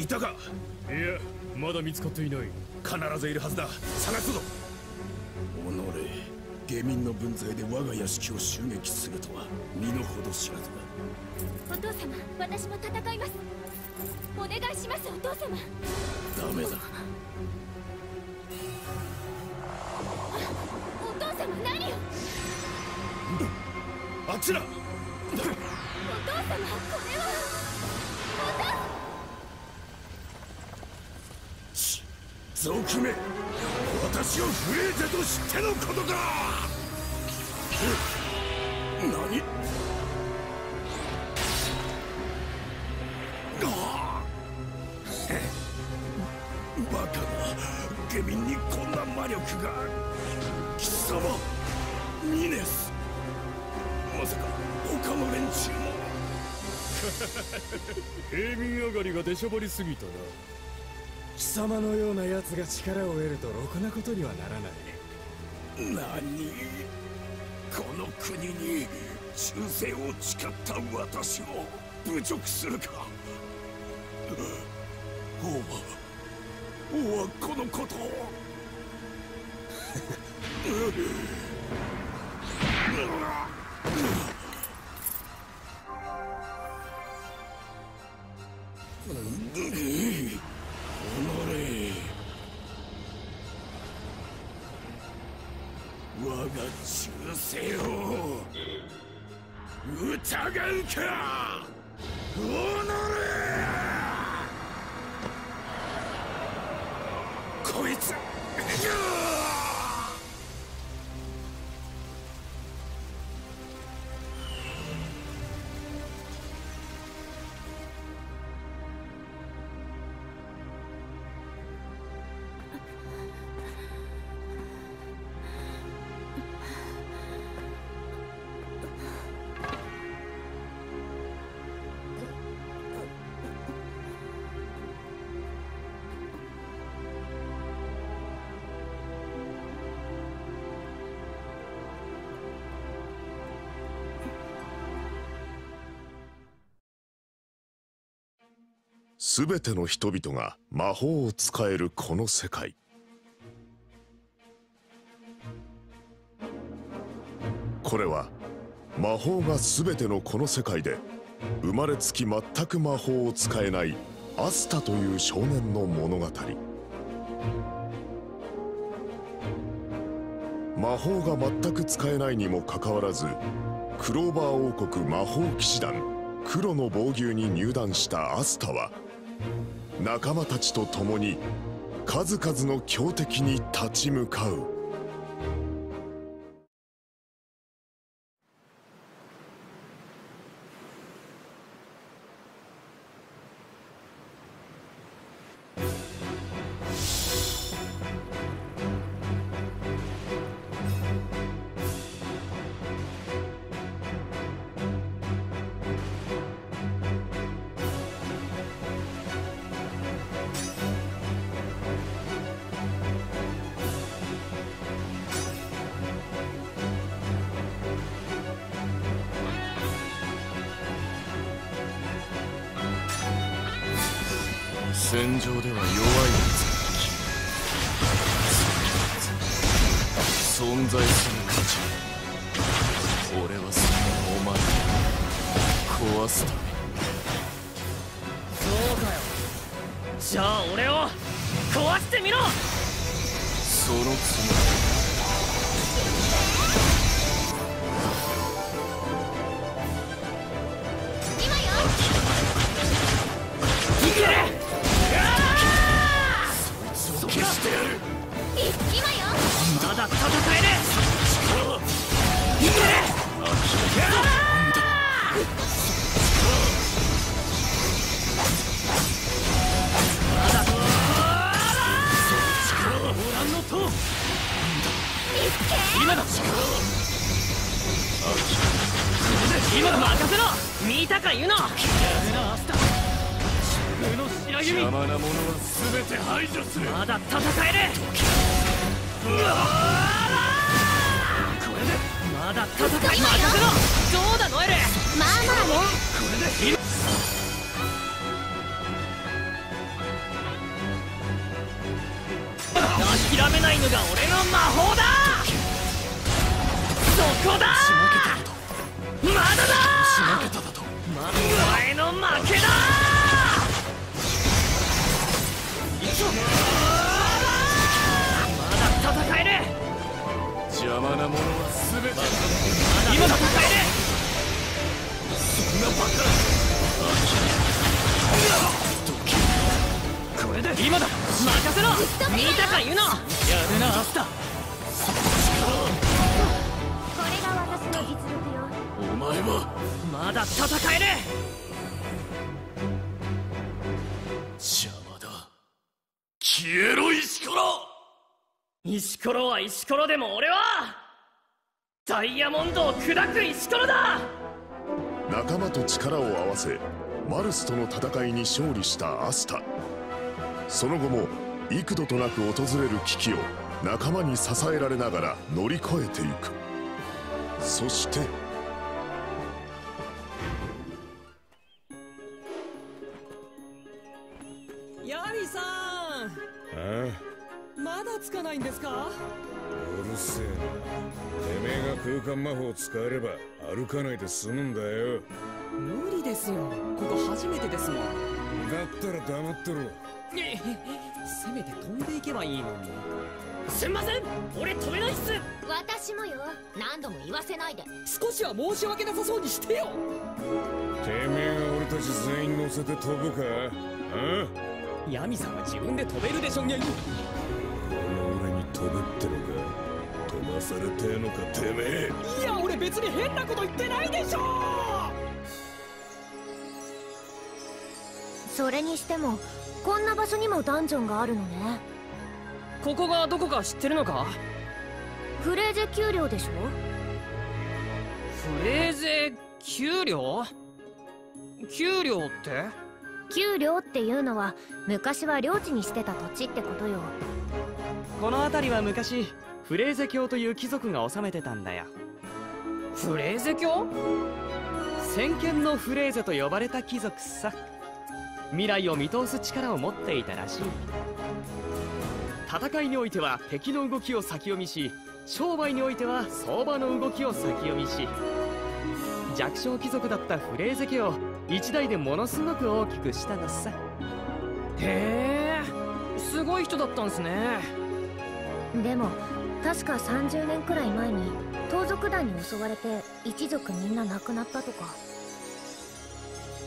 いたか？いや、まだ見つかっていない。必ずいるはずだ。探すぞ。己、下民の分際で我が屋敷を襲撃するとは身の程知らずだ。お父様、私も戦います。お願いします、お父様。ダメだ。お父様、何を。あっちだ。お父様、これは。お父様。賊め、私をフレーゼとしてのことか。何？バカな、下民にこんな魔力が。貴様、ミネス。まさか他の連中も。平民上がりが出しゃばりすぎたな。貴様のようなやつが力を得るとろくなことにはならない。何、この国に忠誠を誓った私を侮辱するか。王はこのことを。我が忠誠を疑うか。己、こいつ。すべての人々が魔法を使えるこの世界。これは魔法がすべてのこの世界で生まれつき全く魔法を使えないアスタという少年の物語。魔法が全く使えないにもかかわらず、クローバー王国魔法騎士団黒の防御に入団したアスタは、仲間たちと共に数々の強敵に立ち向かう。戦場では弱いやつが存在する価値。俺はそんなお前を壊すため。そうかよ。じゃあ俺を壊してみろ。そのつもり。今だ、任せろ。見たかユノ。邪魔なものは全て排除する。まだ戦える。これでまだ戦える。任せろ。どうだノエル。まあまあね。これで諦めないのが俺の魔法だ。そこだ。まだだ。お前の負けだ。まだ戦える。邪魔なものは全て今戦える。そんなバカ。これで今だ。任せろ。見たか言うの。やるな。これが私の実力よ。お前はまだ戦える。邪魔だ。消えろ石ころ。石ころは石ころでも俺はダイヤモンドを砕く石ころだ。仲間と力を合わせマルスとの戦いに勝利したアスタ。その後も幾度となく訪れる危機を仲間に支えられながら乗り越えていく。そしてヤリさん。まだつかないんですか。うるせえな。てめえが空間魔法を使えれば歩かないで済むんだよ。無理ですよ。ここ初めてですもん。だったら黙ってろ。せめて飛んでいけばいいのに。すんません、俺飛べないっす。私もよ。何度も言わせないで。少しは申し訳なさそうにしてよ。てめえが俺たち全員乗せて飛ぶか。ヤミさんは自分で飛べるでしょ。にゃに俺に飛ぶってのか。飛ばされてえのかてめえ。いや俺別に変なこと言ってないでしょ。それにしてもこんな場所にもダンジョンがあるのね。ここがどこか知ってるのか。フレーゼ丘陵でしょ。フレーゼ丘陵。丘陵って。丘陵っていうのは昔は領地にしてた土地ってことよ。この辺りは昔フレーゼ教という貴族が治めてたんだよ。フレーゼ教。先見のフレーゼと呼ばれた貴族さ。未来を見通す力を持っていたらしい。戦いにおいては敵の動きを先読みし、商売においては相場の動きを先読みし、弱小貴族だったフレーゼ家を一代でものすごく大きくしたのさ。へえ、すごい人だったんすね。でも確か30年くらい前に盗賊団に襲われて一族みんな亡くなったとか。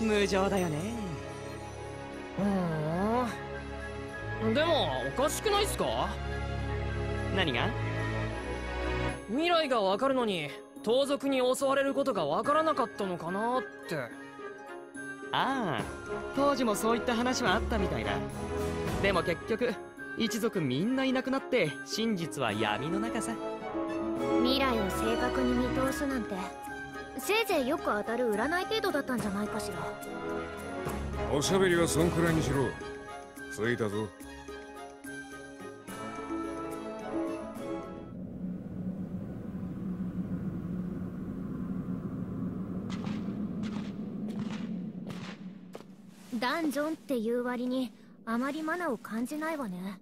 無情だよね。でもおかしくないっすか。何が。未来がわかるのに盗賊に襲われることがわからなかったのかなって。ああ、当時もそういった話はあったみたいだ。でも結局一族みんないなくなって真実は闇の中さ。未来を正確に見通すなんてせいぜいよく当たる占い程度だったんじゃないかしら。おしゃべりはそんくらいにしろ。着いたぞ。ダンジョンっていう割にあまりマナーを感じないわね。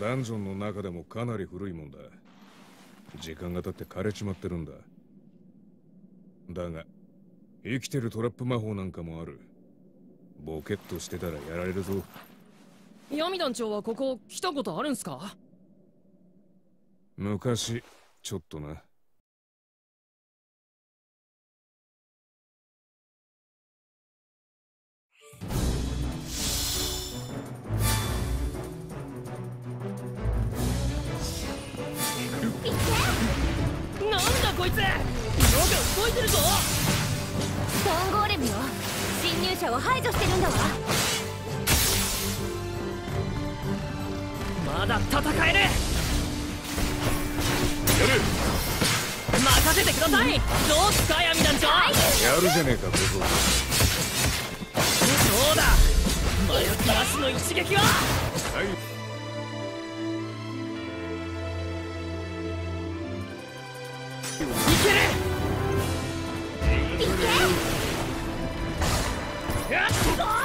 ダンジョンの中でもかなり古いもんだ。時間が経って枯れちまってるんだ。だが生きてるトラップ魔法なんかもある。ボケっとしてたらやられるぞ。闇団長はここ来たことあるんすか。昔ちょっとな。こいつ、色が動いてるぞ。ストーンゴーレムよ。侵入者を排除してるんだわ。まだ戦える。やる。任せてください。どうすか闇団長。やるじゃねえか。ここそうだ。迷った足の一撃は、はい。いける。いけ。やっと。相手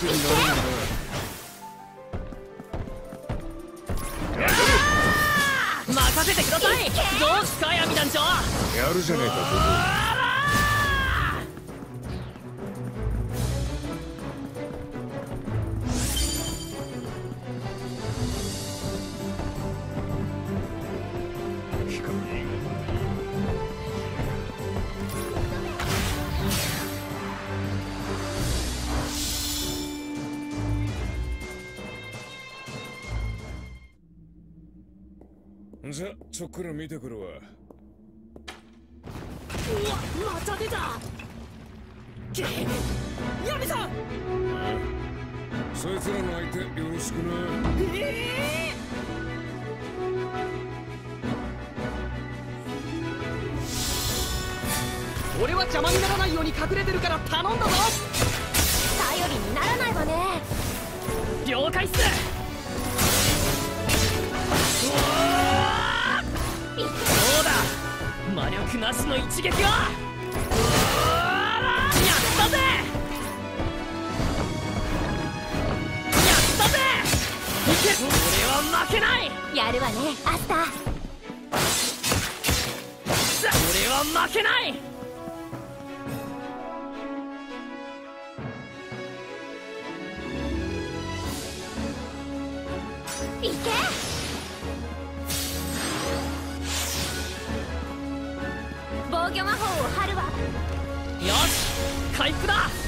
クに乗るんだ。任せてください。どうすか闇団長。やるじゃねえかここ。聞く。じゃ、ちょっくら見てくるわ。うわ、また出た。ヤミさん。そいつらの相手よろしくな。俺は邪魔にならないように隠れてるから頼んだぞ。頼りにならないわね。了解っす。魔力なしの一撃をやったぜ。いけ、俺は負けない。やるわねアスター。俺は負けない。いけ。よし回復だ。